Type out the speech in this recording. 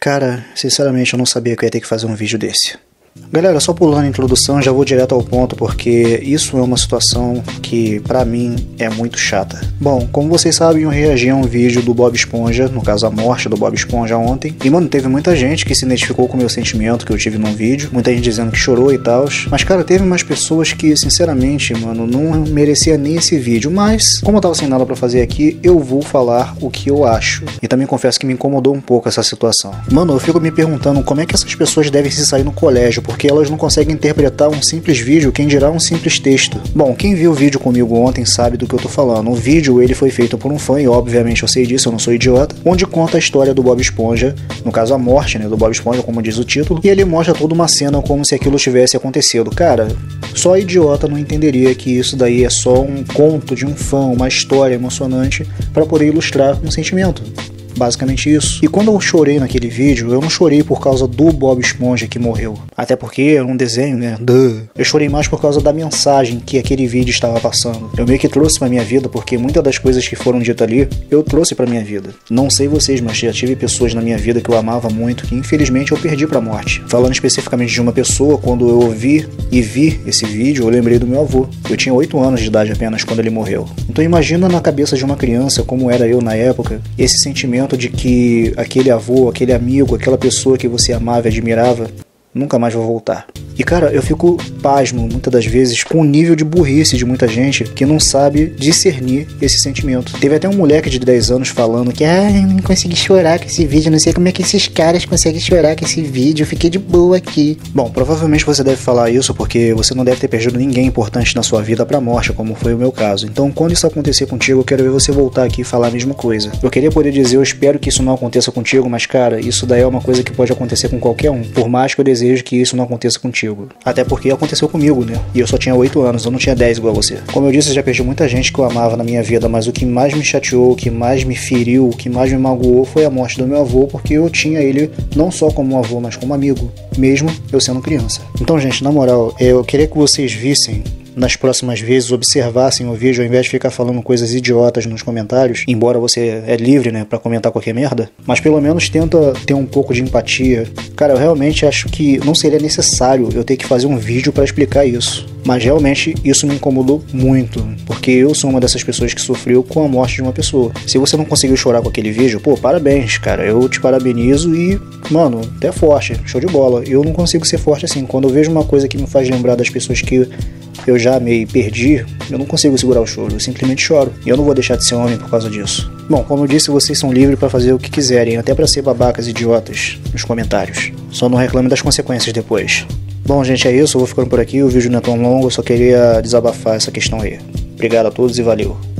Cara, sinceramente eu não sabia que eu ia ter que fazer um vídeo desse. Galera, só pulando a introdução, já vou direto ao ponto, porque isso é uma situação que, pra mim, é muito chata. Bom, como vocês sabem, eu reagi a um vídeo do Bob Esponja, no caso a morte do Bob Esponja ontem. E, mano, teve muita gente que se identificou com o meu sentimento que eu tive num vídeo, muita gente dizendo que chorou e tal. Mas, cara, teve umas pessoas que, sinceramente, mano, não merecia nem esse vídeo. Mas, como eu tava sem nada pra fazer aqui, eu vou falar o que eu acho. E também confesso que me incomodou um pouco essa situação. Mano, eu fico me perguntando como é que essas pessoas devem se sair no colégio, porque elas não conseguem interpretar um simples vídeo, quem dirá um simples texto. Bom, quem viu o vídeo comigo ontem sabe do que eu tô falando. O vídeo, ele foi feito por um fã, e obviamente eu sei disso, eu não sou idiota, onde conta a história do Bob Esponja, no caso a morte, né, do Bob Esponja, como diz o título, e ele mostra toda uma cena como se aquilo tivesse acontecido. Cara, só idiota não entenderia que isso daí é só um conto de um fã, uma história emocionante para poder ilustrar um sentimento. Basicamente isso. E quando eu chorei naquele vídeo, eu não chorei por causa do Bob Esponja que morreu. Até porque era um desenho, né? Eu chorei mais por causa da mensagem que aquele vídeo estava passando. Eu meio que trouxe pra minha vida, porque muitas das coisas que foram ditas ali, eu trouxe pra minha vida. Não sei vocês, mas já tive pessoas na minha vida que eu amava muito, que infelizmente eu perdi pra morte. Falando especificamente de uma pessoa, quando eu ouvi e vi esse vídeo, eu lembrei do meu avô. Eu tinha 8 anos de idade apenas quando ele morreu. Então imagina na cabeça de uma criança, como era eu na época, esse sentimento de que aquele avô, aquele amigo, aquela pessoa que você amava e admirava, nunca mais vai voltar. E cara, eu fico pasmo muitas das vezes com o nível de burrice de muita gente que não sabe discernir esse sentimento. Teve até um moleque de 10 anos falando que não consegui chorar com esse vídeo, não sei como é que esses caras conseguem chorar com esse vídeo, eu fiquei de boa aqui. Bom, provavelmente você deve falar isso porque você não deve ter perdido ninguém importante na sua vida pra morte, como foi o meu caso. Então quando isso acontecer contigo, eu quero ver você voltar aqui e falar a mesma coisa. Eu queria poder dizer, eu espero que isso não aconteça contigo, mas cara, isso daí é uma coisa que pode acontecer com qualquer um, por mais que eu deseje que isso não aconteça contigo. Até porque aconteceu comigo, né? E eu só tinha 8 anos, eu não tinha 10 igual a você. Como eu disse, eu já perdi muita gente que eu amava na minha vida, mas o que mais me chateou, o que mais me feriu, o que mais me magoou foi a morte do meu avô, porque eu tinha ele não só como avô, mas como amigo, mesmo eu sendo criança. Então, gente, na moral, eu queria que vocês vissem nas próximas vezes, observassem o vídeo ao invés de ficar falando coisas idiotas nos comentários, embora você é livre, né, pra comentar qualquer merda, mas pelo menos tenta ter um pouco de empatia. Cara, eu realmente acho que não seria necessário eu ter que fazer um vídeo pra explicar isso, mas realmente isso me incomodou muito, porque eu sou uma dessas pessoas que sofreu com a morte de uma pessoa. Se você não conseguiu chorar com aquele vídeo, pô, parabéns, cara, eu te parabenizo e, mano, até forte, show de bola. Eu não consigo ser forte assim, quando eu vejo uma coisa que me faz lembrar das pessoas que eu já amei, perdi, eu não consigo segurar o choro, eu simplesmente choro. E eu não vou deixar de ser homem por causa disso. Bom, como eu disse, vocês são livres para fazer o que quiserem, até para ser babacas idiotas nos comentários. Só não reclame das consequências depois. Bom, gente, é isso, eu vou ficando por aqui, o vídeo não é tão longo, eu só queria desabafar essa questão aí. Obrigado a todos e valeu.